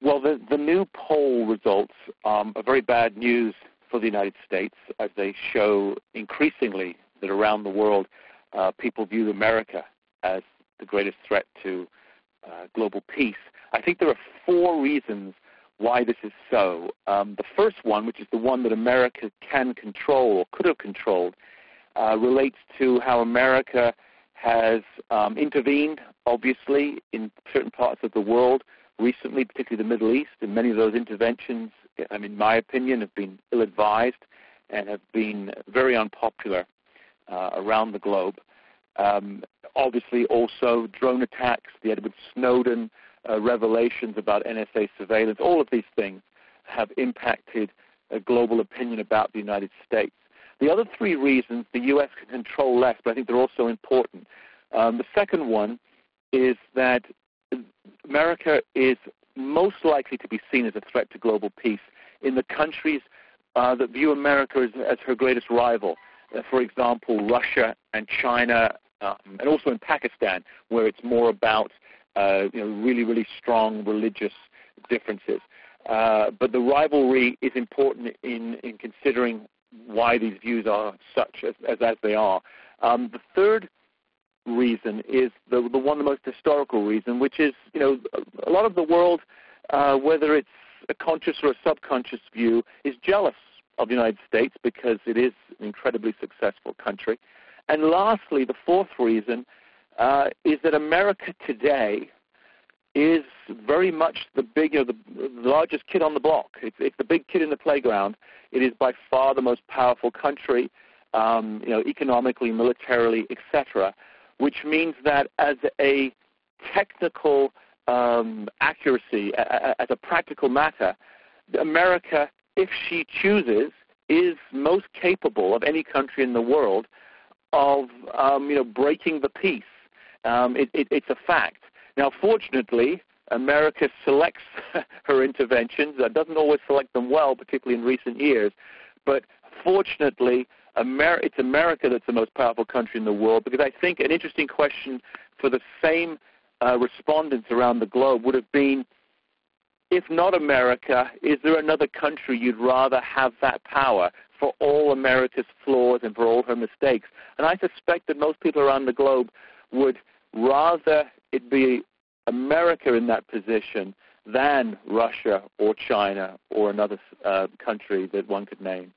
Well, the new poll results are very bad news for the United States, as they show increasingly that around the world people view America as the greatest threat to global peace. I think there are four reasons why this is so. The first one, which is the one that America can control or could have controlled, relates to how America has intervened, obviously, in certain parts of the world recently, particularly the Middle East, and many of those interventions, in my opinion, have been ill-advised and have been very unpopular around the globe. Obviously, also drone attacks, the Edward Snowden revelations about NSA surveillance, all of these things have impacted global opinion about the United States. The other three reasons the U.S. can control less, but I think they're also important. The second one is that America is most likely to be seen as a threat to global peace in the countries that view America as her greatest rival. For example, Russia and China, and also in Pakistan, where it's more about really, really strong religious differences. But the rivalry is important in considering why these views are such as they are. The third reason is the one, the most historical reason, which is a lot of the world, whether it's a conscious or a subconscious view, is jealous of the United States because it is an incredibly successful country. And lastly, the fourth reason is that America today is very much the largest kid on the block. It's the big kid in the playground. It is by far the most powerful country, economically, militarily, etc., which means that as a technical accuracy, as a practical matter, America, if she chooses, is most capable of any country in the world of breaking the peace. It's a fact. Now, fortunately, America selects her interventions. Doesn't always select them well, particularly in recent years. But fortunately, it's America that's the most powerful country in the world, because I think an interesting question for the same respondents around the globe would have been, if not America, is there another country you'd rather have that power for all America's flaws and for all her mistakes? And I suspect that most people around the globe would rather it be America in that position than Russia or China or another country that one could name.